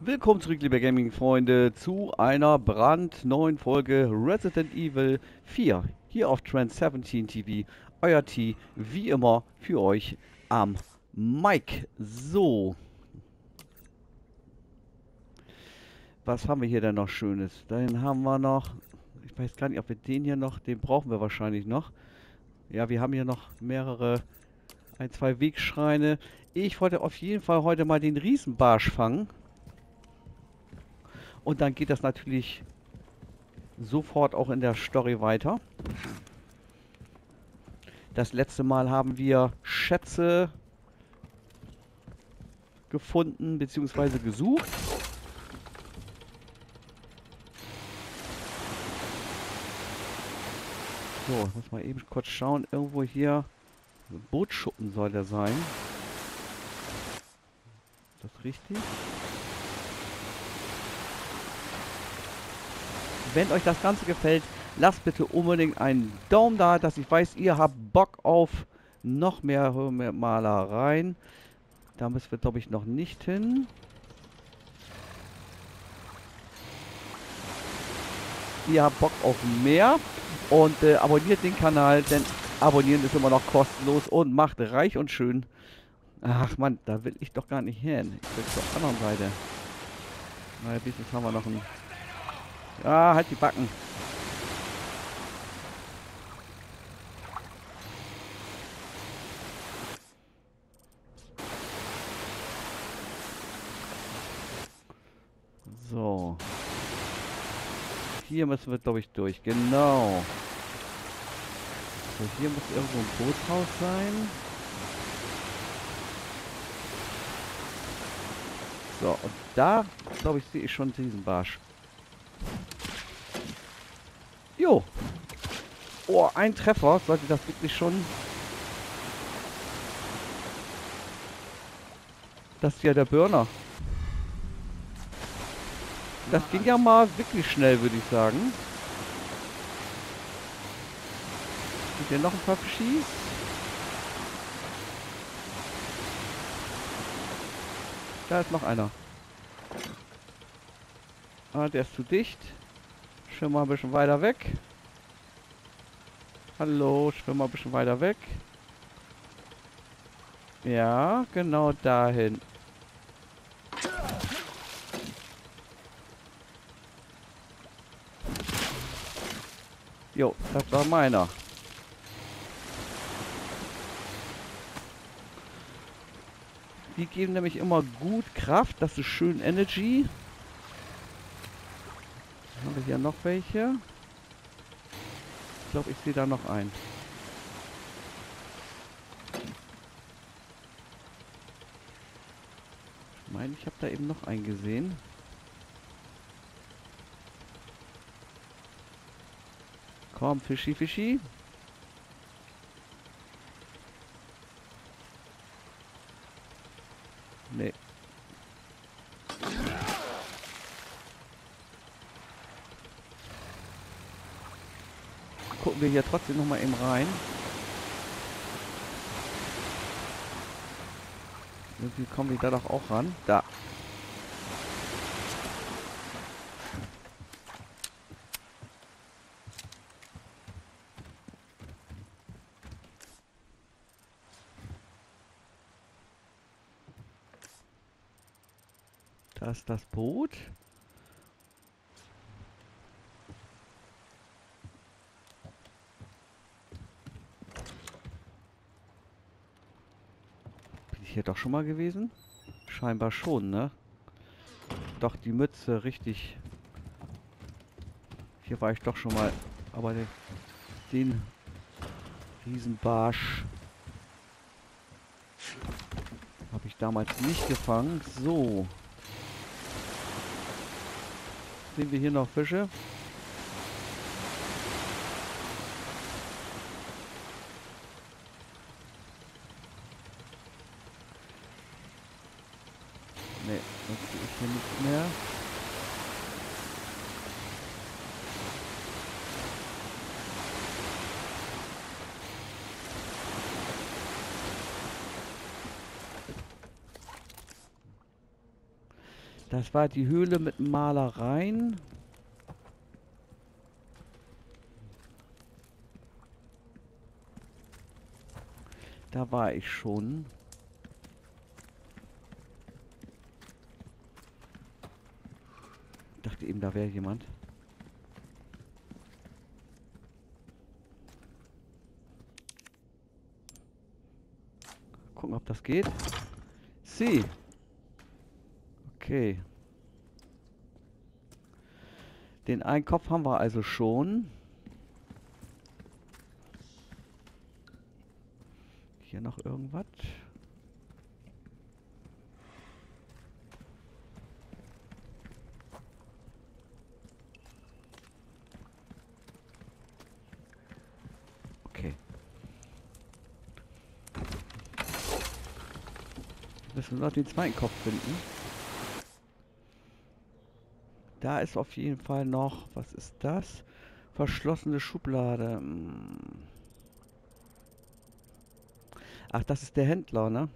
Willkommen zurück, liebe Gaming-Freunde, zu einer brandneuen Folge Resident Evil 4 hier auf Trend17TV. Euer T, wie immer, für euch am Mic. So. Was haben wir hier denn noch Schönes? Dann haben wir noch, ich weiß gar nicht, ob wir den hier noch, den brauchen wir wahrscheinlich noch. Ja, wir haben hier noch mehrere, ein, zwei Wegschreine. Ich wollte auf jeden Fall heute mal den Riesenbarsch fangen. Und dann geht das natürlich sofort auch in der Story weiter. Das letzte Mal haben wir Schätze gefunden bzw. gesucht. So, ich muss mal eben kurz schauen. Irgendwo hier ein Bootsschuppen soll der sein. Ist das richtig? Wenn euch das Ganze gefällt, lasst bitte unbedingt einen Daumen da, dass ich weiß, ihr habt Bock auf noch mehr Malereien. Da müssen wir, glaube ich, noch nicht hin. Ihr habt Bock auf mehr und abonniert den Kanal, denn abonnieren ist immer noch kostenlos und macht reich und schön. Ach man, da will ich doch gar nicht hin. Ich will zur anderen Seite. Na, jetzt haben wir noch einen... Ja, halt die Backen. So. Hier müssen wir, glaube ich, durch. Genau. So, hier muss irgendwo ein Bootshaus sein. So, und da, glaube ich, sehe ich schon diesen Barsch. Jo. Oh, ein Treffer. Sollte das wirklich schon... Das ist ja der Burner. Das ging ja mal wirklich schnell, würde ich sagen. Gibt hier noch ein paar Schieß? Da ist noch einer. Ah, der ist zu dicht. Schwimm mal ein bisschen weiter weg. Hallo, schwimm mal ein bisschen weiter weg. Ja, genau dahin. Jo, das war meiner. Die geben nämlich immer gut Kraft, das ist schön Energy. Haben wir hier noch welche? Ich glaube, ich sehe da noch einen. Ich meine, ich habe da eben noch einen gesehen. Komm, Fischi, Fischi. Nee. Gucken wir hier trotzdem nochmal eben rein. Irgendwie kommen wir da doch auch ran. Da. Da ist das Boot. Bin ich hier doch schon mal gewesen? Scheinbar schon, ne? Doch, die Mütze, richtig. Hier war ich doch schon mal. Aber den Riesenbarsch habe ich damals nicht gefangen. So. Sehen wir hier noch Fische? Ne, das sehe ich hier nicht mehr. Das war die Höhle mit Malereien. Da war ich schon. Ich dachte eben, da wäre jemand. Gucken, ob das geht. Sie. Okay. Den einen Kopf haben wir also schon. Hier noch irgendwas? Okay. Müssen wir noch den zweiten Kopf finden. Da ist auf jeden Fall noch... Was ist das? Verschlossene Schublade. Ach, das ist der Händler, ne?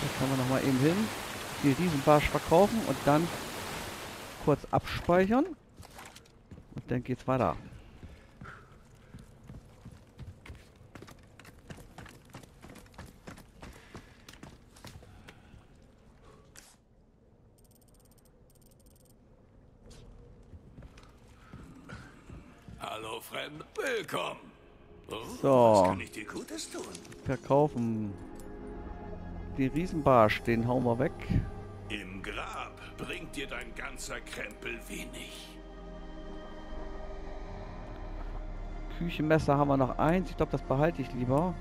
Da kann man nochmal eben hin. Die Riesenbarsch verkaufen und dann kurz abspeichern. Und dann geht's weiter. Hallo, Fremd. Willkommen. So. Was kann ich dir Gutes tun? Verkaufen. Die Riesenbarsch, den hauen wir weg. Im Grab bringt dir dein ganzer Krempel wenig. Küchenmesser haben wir noch eins. Ich glaube, das behalte ich lieber.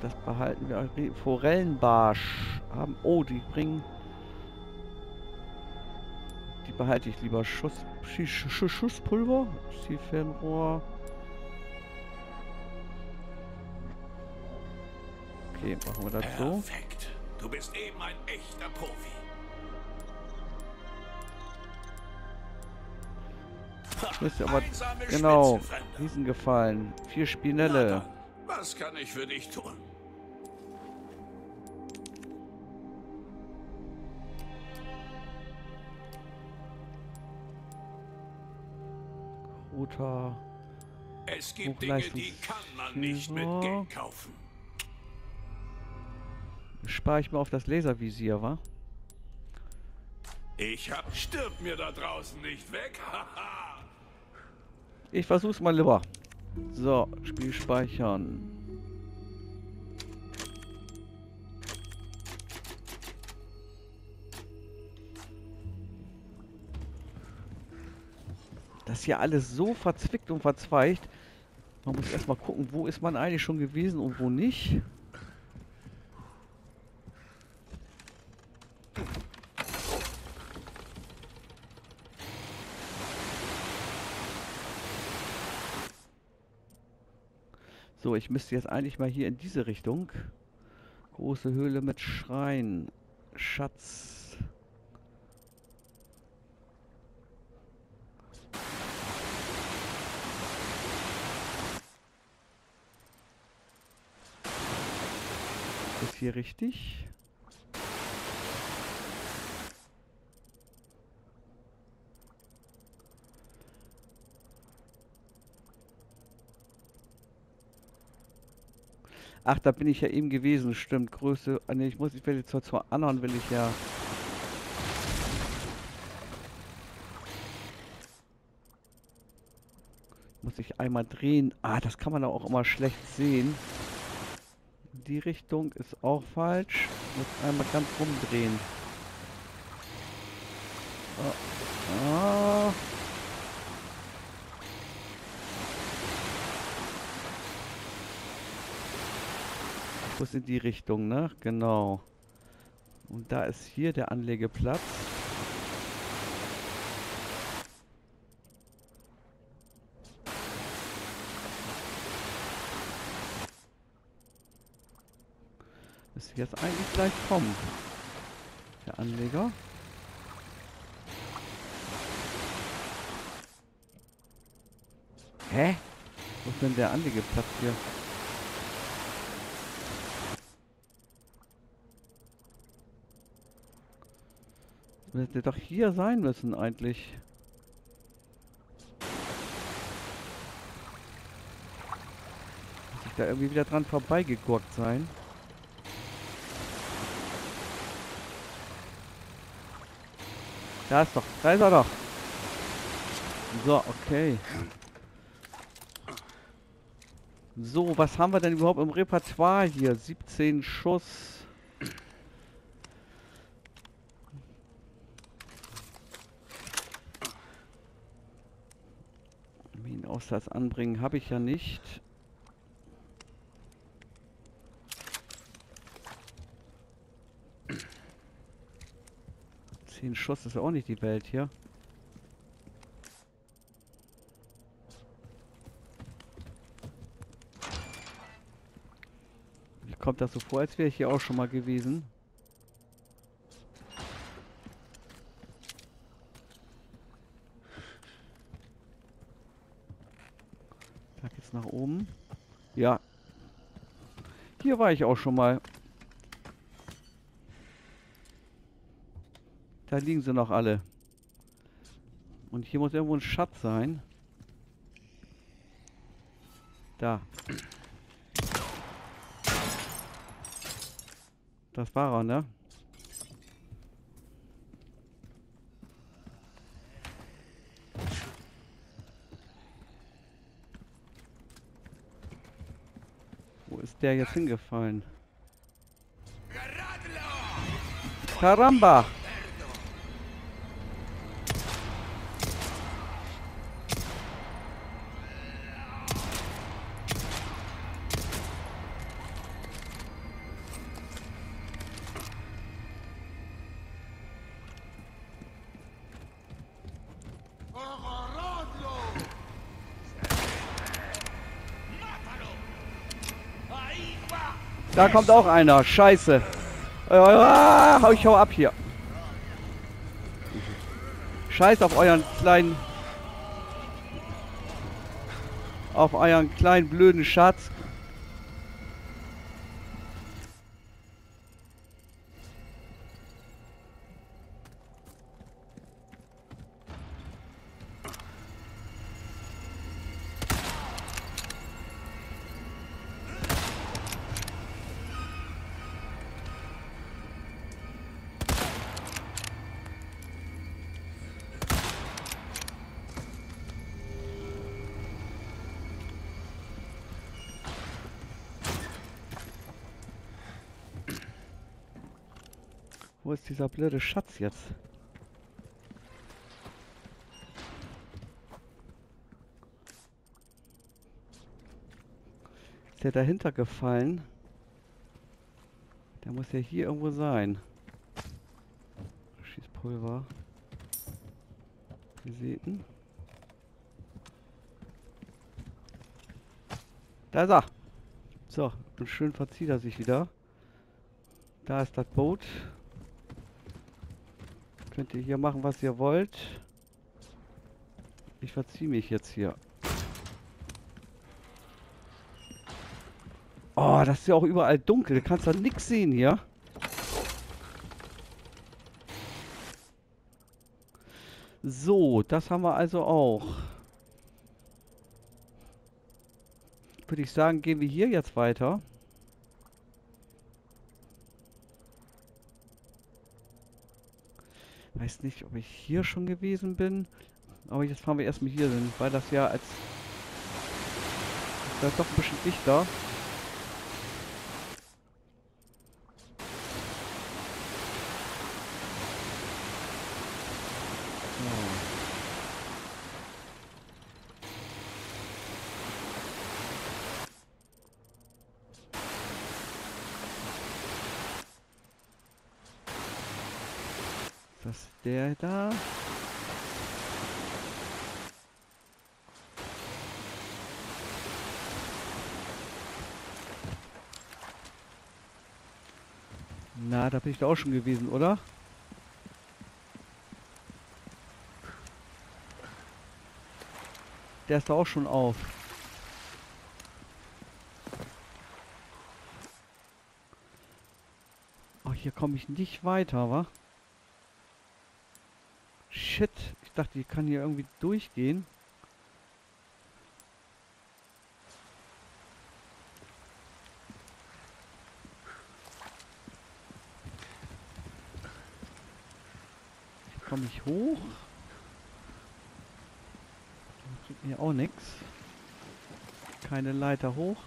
Das behalten wir. Forellenbarsch haben... Oh, die bringen... Behalte ich lieber. Schusspulver, Zielfernrohr. Okay, machen wir das so. Perfekt. Du bist eben ein echter Profi. Müsste aber genau diesen gefallen. 4 Spinelle. Was kann ich für dich tun? Es gibt Dinge, die kann man nicht mit Geld kaufen. Spare ich mir auf das Laservisier, wa? Stirb mir da draußen nicht weg. Ich versuch's mal lieber. So, Spiel speichern. Das ist ja alles so verzwickt und verzweigt. Man muss erstmal gucken, wo ist man eigentlich schon gewesen und wo nicht. So, ich müsste jetzt eigentlich mal hier in diese Richtung. Große Höhle mit Schrein. Schatz. Hier richtig. Ach, da bin ich ja eben gewesen, stimmt. Größe. Ne, ich will jetzt zur anderen will ich ja. Muss ich einmal drehen. Ah, das kann man auch immer schlecht sehen. Die Richtung ist auch falsch. Muss einmal ganz rumdrehen. Ah. Ich muss in die Richtung, ne? Genau. Und da ist hier der Anlegeplatz. Jetzt eigentlich gleich kommen. Der Anleger. Hä? Wo ist denn der Anlegeplatz hier? Hätte doch hier sein müssen eigentlich. Muss ich da irgendwie wieder dran vorbeigegurkt sein? Da ist doch, da ist er doch. So, okay. So, was haben wir denn überhaupt im Repertoire hier? 17 Schuss. Das Anbringen habe ich ja nicht. Zehn Schuss ist ja auch nicht die Welt hier. Mir kommt das so vor, als wäre ich hier auch schon mal gewesen. Nach oben. Ja. Hier war ich auch schon mal. Da liegen sie noch alle. Und hier muss irgendwo ein Schatz sein. Da. Das war er, ne? Der jetzt hingefallen. Caramba! Da kommt auch einer. Scheiße. Ich hau ab hier. Scheiß auf euren kleinen... auf euren kleinen blöden Schatz. Wo ist dieser blöde Schatz jetzt? Ist der dahinter gefallen? Der muss ja hier irgendwo sein. Schießpulver. Wir sehen ihn. Da ist er! So, und schön verzieht er sich wieder. Da ist das Boot. Könnt ihr hier machen, was ihr wollt. Ich verziehe mich jetzt hier. Oh, das ist ja auch überall dunkel. Du kannst doch nichts sehen hier. So, das haben wir also auch. Würde ich sagen, gehen wir hier jetzt weiter. Ich weiß nicht, ob ich hier schon gewesen bin, aber jetzt fahren wir erstmal hier hin, weil das ja als... das ist doch ein bisschen dichter. Der da. Na, da bin ich da auch schon gewesen, oder? Der ist da auch schon auf. Oh, hier komme ich nicht weiter, wa? Shit. Ich dachte, ich kann hier irgendwie durchgehen. Hier komme ich hoch. Hier auch nichts. Keine Leiter hoch.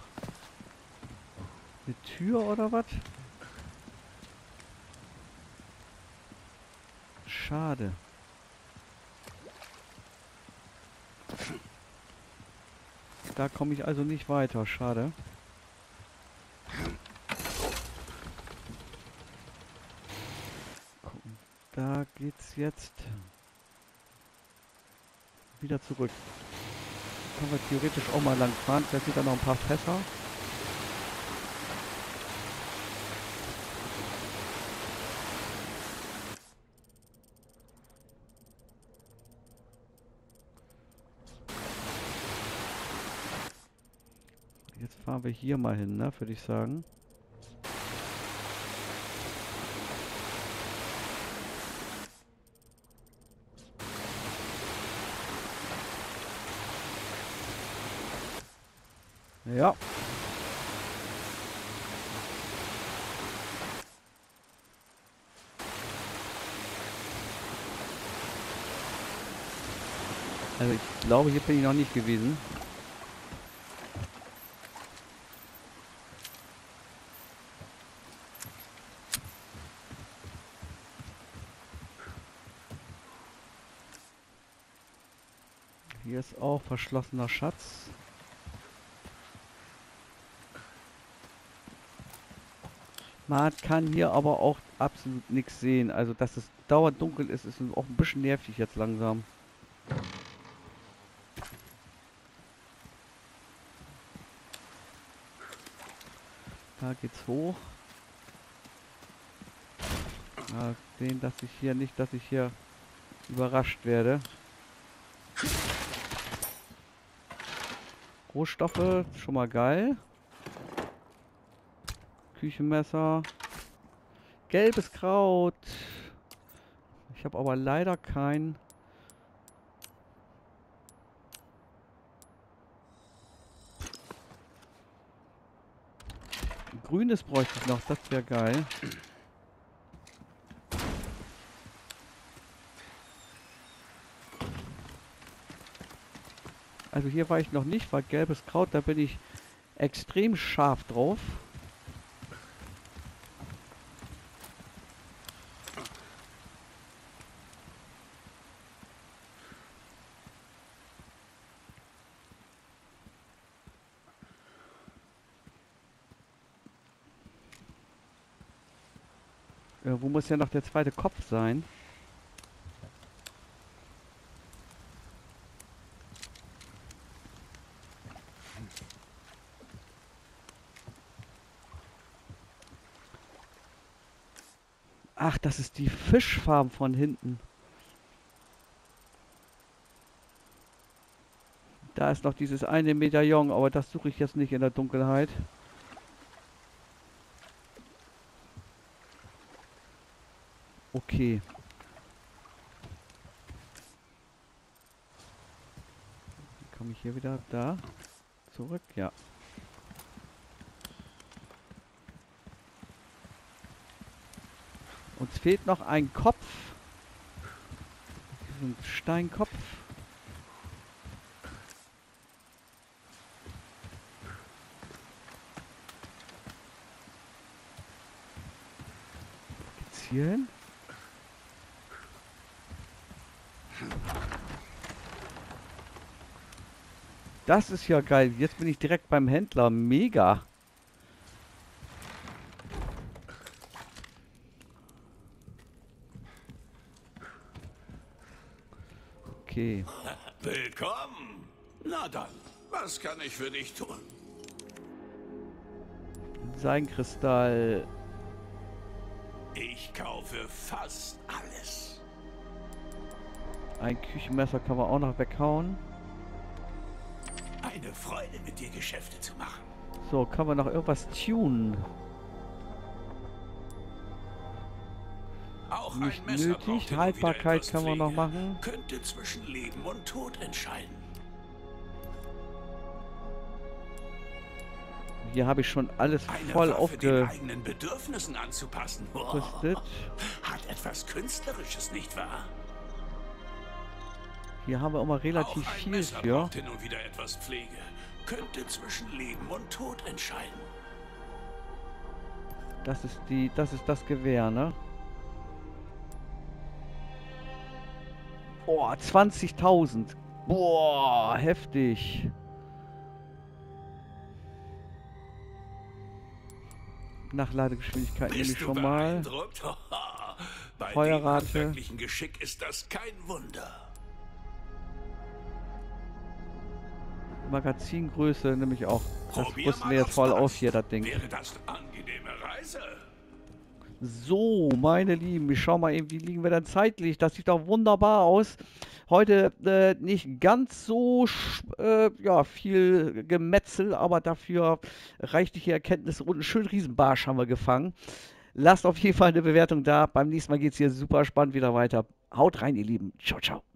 Eine Tür oder was? Schade. Da komme ich also nicht weiter. Schade. Gucken. Da geht's jetzt wieder zurück. Können wir theoretisch auch mal lang fahren. Vielleicht sind da noch ein paar Fässer. Jetzt fahren wir hier mal hin, ne, würde ich sagen. Ja. Also ich glaube, hier bin ich noch nicht gewesen. Hier ist auch verschlossener Schatz. Man kann hier aber auch absolut nichts sehen. Also, dass es dauernd dunkel ist, ist auch ein bisschen nervig jetzt langsam. Da geht's hoch. Mal sehen, dass ich hier überrascht werde. Rohstoffe, schon mal geil. Küchenmesser. Gelbes Kraut. Ich habe aber leider kein... Grünes bräuchte ich noch, das wäre geil. Also hier war ich noch nicht, weil gelbes Kraut, da bin ich extrem scharf drauf. Wo muss ja noch der zweite Kopf sein? Ach, das ist die Fischfarm von hinten. Da ist noch dieses eine Medaillon, aber das suche ich jetzt nicht in der Dunkelheit. Okay. Komme ich hier wieder da zurück? Ja. Uns fehlt noch ein Kopf. Ein Steinkopf. Geht's hier hin? Das ist ja geil. Jetzt bin ich direkt beim Händler. Mega. Okay. Willkommen. Na dann, was kann ich für dich tun? Sein Kristall. Ich kaufe fast alles. Ein Küchenmesser kann man auch noch weghauen. keine Freude, mit dir Geschäfte zu machen. So, kann man noch irgendwas tunen? Auch nicht ein Messer nötig. Haltbarkeit kann man noch machen. Könnte zwischen Leben und Tod entscheiden. Hier habe ich schon alles voll aufgerüstet. Eigenen Bedürfnissen anzupassen. Oh, hat etwas Künstlerisches, nicht wahr? Hier haben wir immer relativ viel für. Hin und wieder etwas Pflege. Könnte zwischen Leben und Tod entscheiden. Das ist das Gewehr, ne? Oh, 20.000. Boah, heftig. Nachladegeschwindigkeit nehme ich schon mal. Bei Feuerrate. Bei dem wirklichen Geschick ist das kein Wunder. Magazingröße nehme ich auch. Das rüsten wir jetzt voll aus hier, das Ding. Wäre das eine angenehme Reise? So, meine Lieben, ich schau mal eben, wie liegen wir denn zeitlich? Das sieht doch wunderbar aus. Heute nicht ganz so ja, viel Gemetzel, aber dafür reichliche Erkenntnisse und einen schönen Riesenbarsch haben wir gefangen. Lasst auf jeden Fall eine Bewertung da. Beim nächsten Mal geht es hier super spannend wieder weiter. Haut rein, ihr Lieben. Ciao, ciao.